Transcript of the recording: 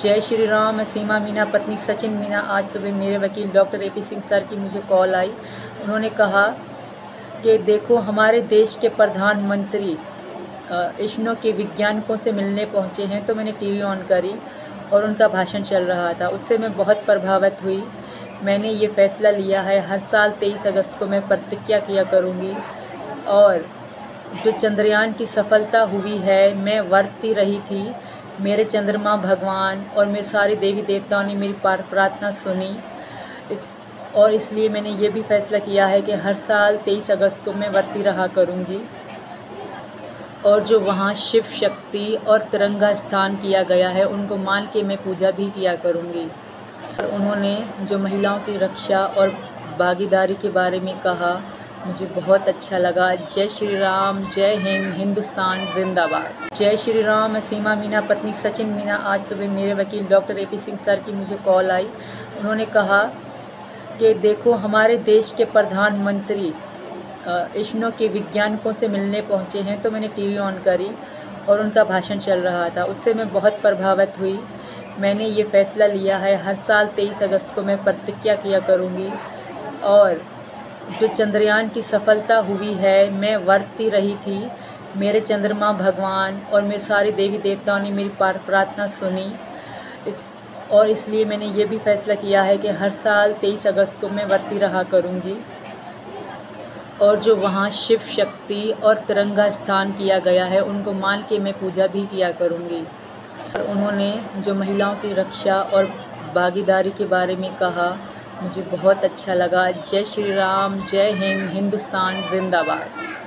जय श्री राम। मैं सीमा मीणा, पत्नी सचिन मीणा। आज सुबह मेरे वकील डॉक्टर एपी सिंह सर की मुझे कॉल आई। उन्होंने कहा कि देखो, हमारे देश के प्रधानमंत्री इसरो के वैज्ञानिकों से मिलने पहुंचे हैं। तो मैंने टीवी ऑन करी और उनका भाषण चल रहा था, उससे मैं बहुत प्रभावित हुई। मैंने ये फैसला लिया है, हर साल 23 अगस्त को मैं प्रतिज्ञा किया करूँगी। और जो चंद्रयान की सफलता हुई है, मैं वर्ती रही थी। मेरे चंद्रमा भगवान और मेरे सारे देवी देवताओं ने मेरी प्रार्थना सुनी और इसलिए मैंने ये भी फैसला किया है कि हर साल 23 अगस्त को मैं वर्ती रहा करूँगी। और जो वहाँ शिव शक्ति और तिरंगा स्थान किया गया है, उनको मान के मैं पूजा भी किया करूँगी। उन्होंने जो महिलाओं की रक्षा और भागीदारी के बारे में कहा, मुझे बहुत अच्छा लगा। जय श्री राम, जय हिंद, हिंदुस्तान जिंदाबाद। जय श्री राम। मैं सीमा मीणा, पत्नी सचिन मीणा। आज सुबह मेरे वकील डॉक्टर एपी सिंह सर की मुझे कॉल आई। उन्होंने कहा कि देखो, हमारे देश के प्रधानमंत्री इसरो के वैज्ञानिकों से मिलने पहुंचे हैं। तो मैंने टीवी ऑन करी और उनका भाषण चल रहा था, उससे मैं बहुत प्रभावित हुई। मैंने ये फैसला लिया है, हर साल 23 अगस्त को मैं प्रतिज्ञा किया करूँगी। और जो चंद्रयान की सफलता हुई है, मैं वर्ती रही थी। मेरे चंद्रमा भगवान और मेरे सारे देवी देवताओं ने मेरी प्रार्थना सुनी और इसलिए मैंने ये भी फैसला किया है कि हर साल 23 अगस्त को मैं वर्ती रहा करूँगी। और जो वहाँ शिव शक्ति और तिरंगा स्थान किया गया है, उनको मान के मैं पूजा भी किया करूँगी। उन्होंने जो महिलाओं की रक्षा और भागीदारी के बारे में कहा, मुझे बहुत अच्छा लगा। जय श्री राम, जय हिंद, हिंदुस्तान जिंदाबाद।